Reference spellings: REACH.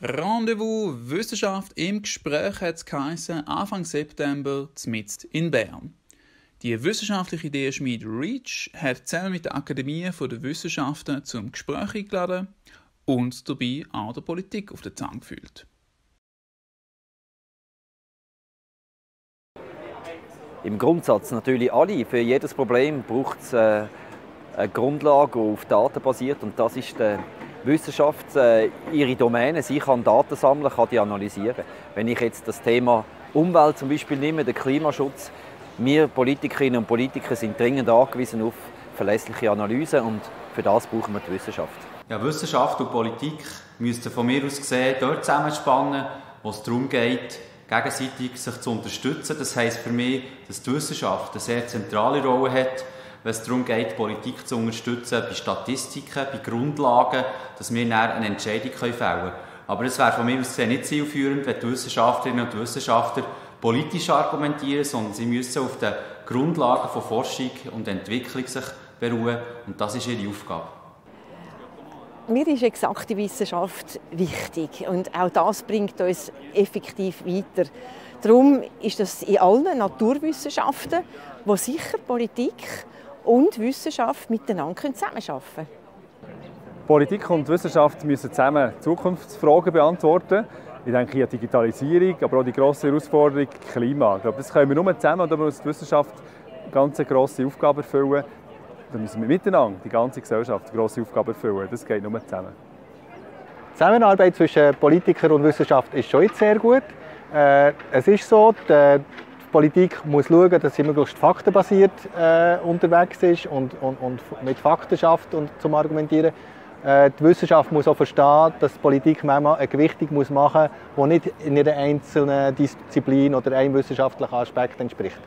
Rendezvous Wissenschaft im Gespräch hat es geheißen, Anfang September zmitzt in Bern. Die wissenschaftliche Ideenschmiede REACH hat zusammen mit der Akademie der Wissenschaften zum Gespräch eingeladen und dabei auch der Politik auf den Zahn gefühlt. Im Grundsatz natürlich alle. Für jedes Problem braucht es eine Grundlage, die auf Daten basiert, und das ist der Wissenschaft, ihre Domäne. Sie kann Daten sammeln, kann die analysieren. Wenn ich jetzt das Thema Umwelt zum Beispiel nehme, den Klimaschutz, wir Politikerinnen und Politiker sind dringend angewiesen auf verlässliche Analysen, und für das brauchen wir die Wissenschaft. Ja, Wissenschaft und Politik müssten von mir aus gesehen dort zusammenspannen, wo es darum geht, gegenseitig sich zu unterstützen. Das heisst für mich, dass die Wissenschaft eine sehr zentrale Rolle hat, wenn es darum geht, die Politik zu unterstützen, bei Statistiken, bei Grundlagen, dass wir dann eine Entscheidung fällen können. Aber es wäre von mir aus nicht zielführend, wenn die Wissenschaftlerinnen und Wissenschaftler politisch argumentieren, sondern sie müssen auf den Grundlagen von Forschung und Entwicklung sich beruhen, und das ist ihre Aufgabe. Mir ist exakte Wissenschaft wichtig, und auch das bringt uns effektiv weiter. Darum ist das in allen Naturwissenschaften, wo sicher Politik und Wissenschaft miteinander zusammenarbeiten können. Politik und Wissenschaft müssen zusammen Zukunftsfragen beantworten. Ich denke an Digitalisierung, aber auch die grosse Herausforderung Klima. Ich glaube, das können wir nur zusammen, oder muss die Wissenschaft eine ganz grosse Aufgabe erfüllen. Da müssen wir miteinander, die ganze Gesellschaft, eine grosse Aufgabe erfüllen. Das geht nur zusammen. Die Zusammenarbeit zwischen Politikern und Wissenschaft ist schon jetzt sehr gut. Es ist so, die Politik muss schauen, dass sie möglichst faktenbasiert unterwegs ist und mit Fakten schafft und zum Argumentieren. Die Wissenschaft muss auch verstehen, dass die Politik manchmal eine Gewichtung machen muss, die nicht in einer einzelnen Disziplin oder einem wissenschaftlichen Aspekt entspricht.